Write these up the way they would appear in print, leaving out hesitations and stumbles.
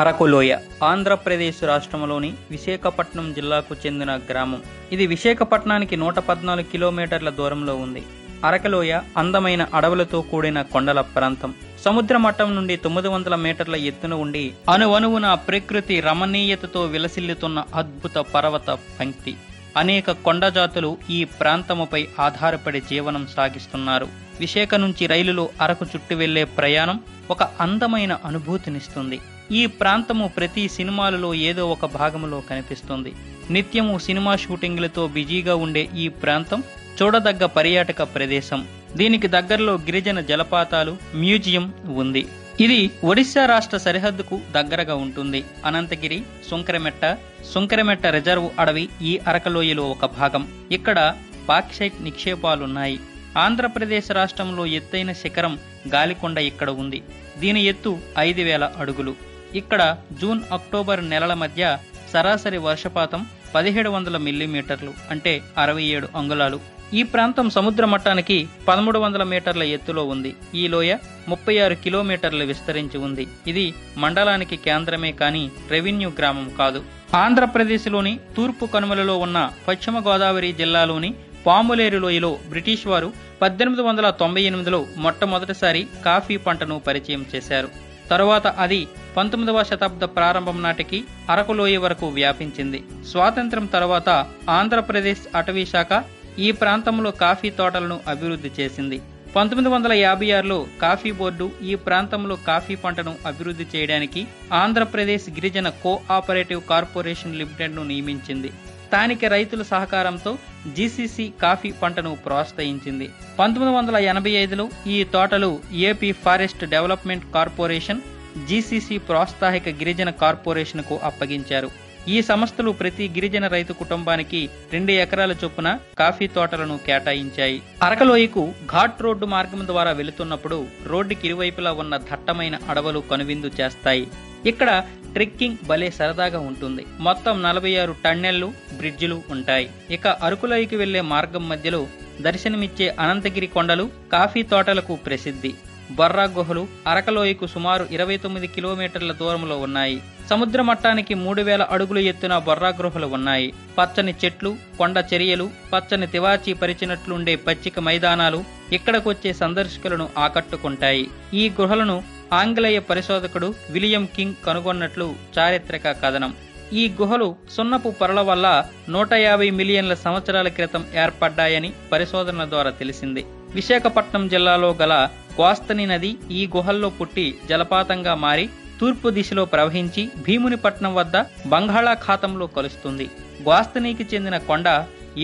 అరకు లోయ ఆంధ్రప్రదేశ్ రాష్ట్రంలోని విశాఖపట్నం జిల్లాకు చెందిన గ్రామం. ఇది విశాఖపట్నానికి 114 కిలోమీటర్ల దూరంలో ఉంది. అరకులోయ అందమైన అడవులతో కూడిన కొండల ప్రాంతం. సముద్ర మట్టం నుండి 900 మీటర్ల ఎత్తున ఉండి అనువనువున ప్రకృతి రమణీయతతో విలసిల్లుతున్న అద్భుత పర్వత పంక్తి. అనేక కొండ జాతులు ఈ ప్రాంతముపై ఆధారపడి జీవనం సాగిస్తున్నారు. విశాఖ నుంచి రైలులో అరకు చుట్టూ వెళ్లే ప్రయాణం ఒక అందమైన అనుభూతినిస్తుంది. ఈ ప్రాంతము ప్రతి సినిమాలలో ఏదో ఒక భాగంలో కనిపిస్తుంది. నిత్యము సినిమా షూటింగ్లతో బిజీగా ఉండే ఈ ప్రాంతం చూడదగ్గ పర్యాటక ప్రదేశం. దీనికి దగ్గరలో గిరిజన జలపాతాలు, మ్యూజియం ఉంది. ఇది ఒడిశా రాష్ట్ర సరిహద్దుకు దగ్గరగా ఉంటుంది. అనంతగిరి, సుంకరమెట్ట రిజర్వ్ అడవి ఈ అరకులోయలో ఒక భాగం. ఇక్కడ బాక్సైట్ నిక్షేపాలున్నాయి. ఆంధ్రప్రదేశ్ రాష్ట్రంలో ఎత్తైన శిఖరం గాలికొండ ఇక్కడ ఉంది. దీని ఎత్తు 5000 అడుగులు. ఇక్కడ జూన్, అక్టోబర్ నెలల మధ్య సరాసరి వర్షపాతం 1700 మిల్లీమీటర్లు అంటే 67 అంగుళాలు. ఈ ప్రాంతం సముద్ర మట్టానికి 1300 మీటర్ల ఎత్తులో ఉంది. ఈ లోయ 36 కిలోమీటర్లు విస్తరించి ఉంది. ఇది మండలానికి కేంద్రమే కానీ రెవెన్యూ గ్రామం కాదు. ఆంధ్రప్రదేశ్లోని తూర్పు కనుమలలో ఉన్న పశ్చిమ గోదావరి జిల్లాలోని పాములేరు లోయలో బ్రిటిష్ వారు 1898లో మొట్టమొదటిసారి కాఫీ పంటను పరిచయం చేశారు. తరువాత అది 19వ శతాబ్ద ప్రారంభం నాటికి అరకులోయ వరకు వ్యాపించింది. స్వాతంత్ర్యం తర్వాత ఆంధ్రప్రదేశ్ అటవీ శాఖ ఈ ప్రాంతంలో కాఫీ తోటలను అభివృద్ధి చేసింది. 1956లో కాఫీ బోర్డు ఈ ప్రాంతంలో కాఫీ పంటను అభివృద్ధి చేయడానికి ఆంధ్రప్రదేశ్ గిరిజన కోఆపరేటివ్ కార్పొరేషన్ లిమిటెడ్ను నియమించింది. స్థానిక రైతుల సహకారంతో జీసీసీ కాఫీ పంటను ప్రోత్సహించింది. 1985లో ఈ తోటలు AP forest development corporation, GCC ప్రోత్సాహక గిరిజన కార్పొరేషన్కు అప్పగించారు. ఈ సంస్థలు ప్రతి గిరిజన రైతు కుటుంబానికి 2 ఎకరాల చొప్పున కాఫీ తోటలను కేటాయించాయి. అరకులోయకు ఘాట్ రోడ్డు మార్గం ద్వారా వెళుతున్నప్పుడు రోడ్డుకి ఇరువైపులా ఉన్న దట్టమైన అడవులు కనువిందు చేస్తాయి. ఇక్కడ ట్రెక్కింగ్ భలే సరదాగా ఉంటుంది. మొత్తం 46 టన్నెళ్లు, బ్రిడ్జిలు ఉంటాయి. ఇక అరకులోయకి వెళ్లే మార్గం మధ్యలో దర్శనమిచ్చే అనంతగిరి కొండలు కాఫీ తోటలకు ప్రసిద్ధి. బొర్రా గుహలు అరకులోయకు సుమారు 29 కిలోమీటర్ల దూరంలో ఉన్నాయి. సముద్ర మట్టానికి 3000 అడుగులు ఎత్తున బొర్రా గుహలు ఉన్నాయి. పచ్చని చెట్లు, కొండ చరియలు, పచ్చని తివాచి పరిచినట్లుండే పచ్చిక మైదానాలు ఇక్కడకొచ్చే సందర్శకులను ఆకట్టుకుంటాయి. ఈ గుహలను ఆంగ్లేయ పరిశోధకుడు విలియం కింగ్ కనుగొన్నట్లు చారిత్రక కథనం. ఈ గుహలు సున్నపు పొరల వల్ల 150 మిలియన్ల సంవత్సరాల క్రితం ఏర్పడ్డాయని పరిశోధనల ద్వారా తెలిసింది. విశాఖపట్నం జిల్లాలో గల గోస్తని నది ఈ గుహల్లో పుట్టి జలపాతంగా మారి తూర్పు దిశలో ప్రవహించి భీమునిపట్నం వద్ద బంగాళాఖాతంలో కలుస్తుంది. గోస్తనీకి చెందిన కొండ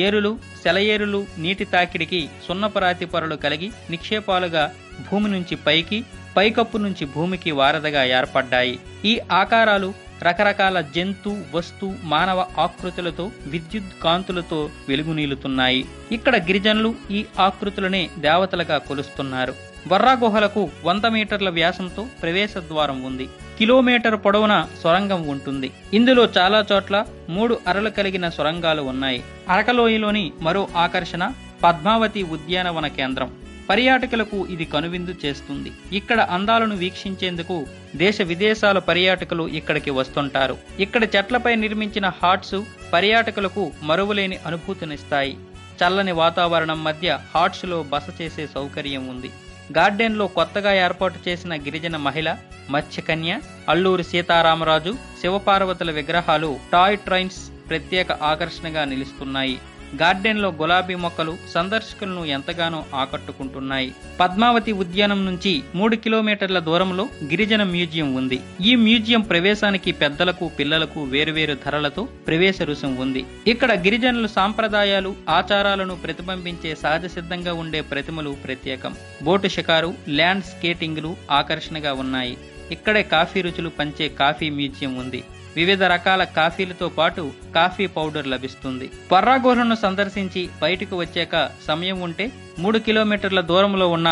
ఏరులు, సెలయేరులు నీటి తాకిడికి సున్నపురాతి పొరలు కలిగి నిక్షేపాలుగా భూమి నుంచి పైకి, పైకప్పు నుంచి భూమికి వారధగా ఏర్పడ్డాయి. ఈ ఆకారాలు రకరకాల జంతు, వస్తు, మానవ ఆకృతులతో విద్యుత్ కాంతులతో వెలుగునీలుతున్నాయి. ఇక్కడ గిరిజనులు ఈ ఆకృతులనే దేవతలుగా కొలుస్తున్నారు. బొర్రా గుహలకు 100 మీటర్ల వ్యాసంతో ప్రవేశ ద్వారం ఉంది. కిలోమీటర్ పొడవున సొరంగం ఉంటుంది. ఇందులో చాలా చోట్ల 3 అరలు కలిగిన సొరంగాలు ఉన్నాయి. అరకులోయలోని మరో ఆకర్షణ పద్మావతి ఉద్యానవన కేంద్రం. పర్యాటకులకు ఇది కనువిందు చేస్తుంది. ఇక్కడ అందాలను వీక్షించేందుకు దేశ విదేశాల పర్యాటకులు ఇక్కడికి వస్తుంటారు. ఇక్కడ చెట్లపై నిర్మించిన హాట్స్ పర్యాటకులకు మరువలేని అనుభూతినిస్తాయి. చల్లని వాతావరణం మధ్య హాట్స్లో బస చేసే సౌకర్యం ఉంది. గార్డెన్లో కొత్తగా ఏర్పాటు చేసిన గిరిజన మహిళ, మత్స్యకన్య, అల్లూరి సీతారామరాజు, శివపార్వతుల విగ్రహాలు, టాయ్ ట్రైన్స్ ప్రత్యేక ఆకర్షణగా నిలుస్తున్నాయి. గార్డెన్లో గులాబీ మొక్కలు సందర్శకులను ఎంతగానో ఆకట్టుకుంటున్నాయి. పద్మావతి ఉద్యానం నుంచి 3 కిలోమీటర్ల దూరంలో గిరిజన మ్యూజియం ఉంది. ఈ మ్యూజియం ప్రవేశానికి పెద్దలకు, పిల్లలకు వేరువేరు ధరలతో ప్రవేశ రుసుం ఉంది. ఇక్కడ గిరిజనుల సాంప్రదాయాలు, ఆచారాలను ప్రతిబింబించే సహజ సిద్ధంగా ఉండే ప్రతిమలు ప్రత్యేకం. బోటు షికారు, ల్యాండ్ స్కేటింగ్లు ఆకర్షణగా ఉన్నాయి. ఇక్కడే కాఫీ రుచులు పంచే కాఫీ మ్యూజియం ఉంది. వివిధ రకాల కాఫీలతో పాటు కాఫీ పౌడర్ లభిస్తుంది. బొర్రా గుహలను సందర్శించి బయటకు వచ్చాక సమయం ఉంటే 3 కిలోమీటర్ల దూరంలో ఉన్న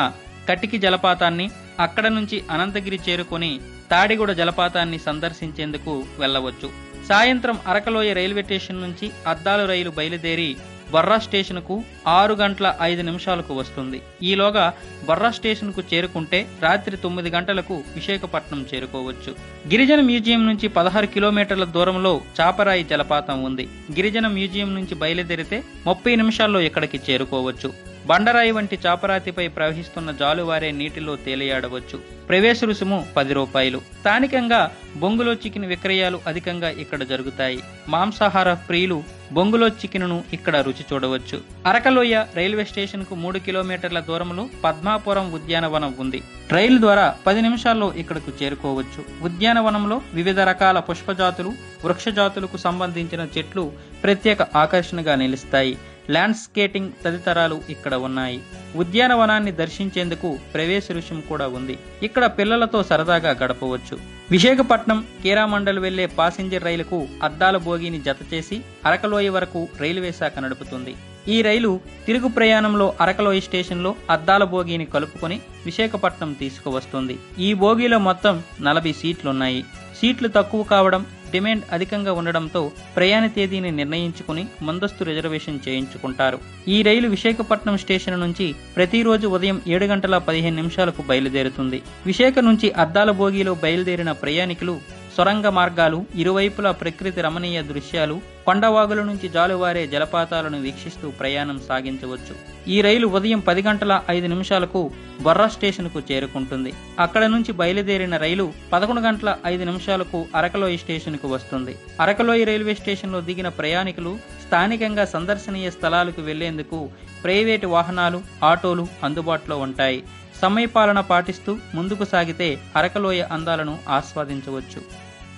కటికి జలపాతాన్ని, అక్కడ నుంచి అనంతగిరి చేరుకొని తాడిగూడ జలపాతాన్ని సందర్శించేందుకు వెళ్ళవచ్చు. సాయంత్రం అరకులోయ రైల్వే స్టేషన్ నుంచి అద్దాలు రైలు బయలుదేరి బొర్రా స్టేషన్కు 6:05 వస్తుంది. ఈలోగా బొర్రా స్టేషన్కు చేరుకుంటే రాత్రి 9 గంటలకు విశాఖపట్నం చేరుకోవచ్చు. గిరిజన మ్యూజియం నుంచి 16 కిలోమీటర్ల దూరంలో చాపరాయి జలపాతం ఉంది. గిరిజన మ్యూజియం నుంచి బయలుదేరితే 30 నిమిషాల్లో ఇక్కడికి చేరుకోవచ్చు. బండరాయి వంటి చాపరాతిపై ప్రవహిస్తున్న జాలువారే నీటిలో తేలియాడవచ్చు. ప్రవేశ రుసుము 10 రూపాయలు. స్థానికంగా బొంగులో చికెన్ విక్రయాలు అధికంగా ఇక్కడ జరుగుతాయి. మాంసాహార ప్రియులు బొంగులో చికెన్ను ఇక్కడ రుచి చూడవచ్చు. అరకలోయ రైల్వే స్టేషన్కు 3 కిలోమీటర్ల దూరంలో పద్మాపురం ఉద్యానవనం ఉంది. రైలు ద్వారా 10 నిమిషాల్లో ఇక్కడకు చేరుకోవచ్చు. ఉద్యానవనంలో వివిధ రకాల పుష్పజాతులు, వృక్షజాతులకు సంబంధించిన చెట్లు ప్రత్యేక ఆకర్షణగా నిలుస్తాయి. ల్యాండ్స్కేటింగ్ తదితరాలు ఇక్కడ ఉన్నాయి. ఉద్యానవనాన్ని దర్శించేందుకు ప్రవేశ రుసుము కూడా ఉంది. ఇక్కడ పిల్లలతో సరదాగా గడపవచ్చు. విశాఖపట్నం కీరామండల్ వెళ్లే పాసింజర్ రైలుకు అద్దాల బోగిని జత చేసి అరకలోయ వరకు రైల్వే శాఖ నడుపుతుంది. ఈ రైలు తిరుగు ప్రయాణంలో అరకలోయ స్టేషన్లో అద్దాల బోగిని కలుపుకొని విశాఖపట్నం తీసుకువస్తుంది. ఈ బోగిలో మొత్తం 40 సీట్లున్నాయి. సీట్లు తక్కువ కావడం, డిమాండ్ అధికంగా ఉండడంతో ప్రయాణ తేదీని నిర్ణయించుకుని ముందస్తు రిజర్వేషన్ చేయించుకుంటారు. ఈ రైలు విశాఖపట్నం స్టేషన్ నుంచి ప్రతిరోజు ఉదయం 7:15 బయలుదేరుతుంది. విశాఖ నుంచి అద్దాల బోగిలో బయలుదేరిన ప్రయాణికులు సొరంగ మార్గాలు, ఇరువైపులా ప్రకృతి రమణీయ దృశ్యాలు, కొండవాగుల నుంచి జాలువారే జలపాతాలను వీక్షిస్తూ ప్రయాణం సాగించవచ్చు. ఈ రైలు ఉదయం 10:05 బొర్రా స్టేషన్కు చేరుకుంటుంది. అక్కడ నుంచి బయలుదేరిన రైలు 11:05 అరకలోయ స్టేషన్కు వస్తుంది. అరకలోయ రైల్వే స్టేషన్లో దిగిన ప్రయాణికులు స్థానికంగా సందర్శనీయ స్థలాలకు వెళ్లేందుకు ప్రైవేటు వాహనాలు, ఆటోలు అందుబాటులో ఉంటాయి. సమయపాలన పాటిస్తూ ముందుకు సాగితే అరకలోయ అందాలను ఆస్వాదించవచ్చు.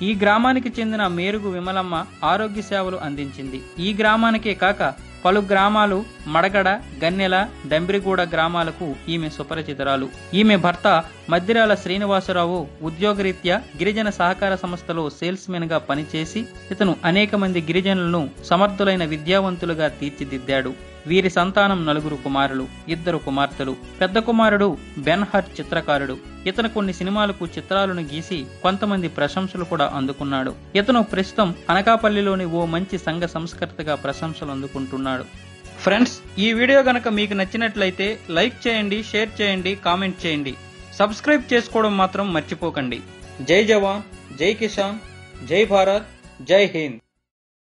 ఈ గ్రామానికి చెందిన మేరుగు విమలమ్మ ఆరోగ్య సేవలు అందించింది. ఈ గ్రామానికే కాక పలు గ్రామాలు మడగడ, గన్నెల, దెంబ్రిగూడ గ్రామాలకు ఈమె సుపరిచితురాలు. ఈమె భర్త మద్దిరాల శ్రీనివాసరావు ఉద్యోగరీత్యా గిరిజన సహకార సంస్థలో సేల్స్ మెన్ గా పనిచేసి ఇతను అనేక మంది గిరిజనులను సమర్థులైన విద్యావంతులుగా తీర్చిదిద్దాడు. వీరి సంతానం 4 కుమారులు, 2 కుమార్తెలు. పెద్ద కుమారుడు బెన్హర్ చిత్రకారుడు. ఇతను కొన్ని సినిమాలకు చిత్రాలను గీసి కొంతమంది ప్రశంసలు కూడా అందుకున్నాడు. ఇతను ప్రస్తుతం అనకాపల్లిలోని ఓ మంచి సంఘ సంస్కర్తగా ప్రశంసలు అందుకుంటున్నాడు. ఫ్రెండ్స్, ఈ వీడియో గనక మీకు నచ్చినట్లయితే లైక్ చేయండి, షేర్ చేయండి, కామెంట్ చేయండి. సబ్స్క్రైబ్ చేసుకోవడం మాత్రం మర్చిపోకండి. జై జవాన్, జై కిసాన్, జై భారత్, జై హింద్.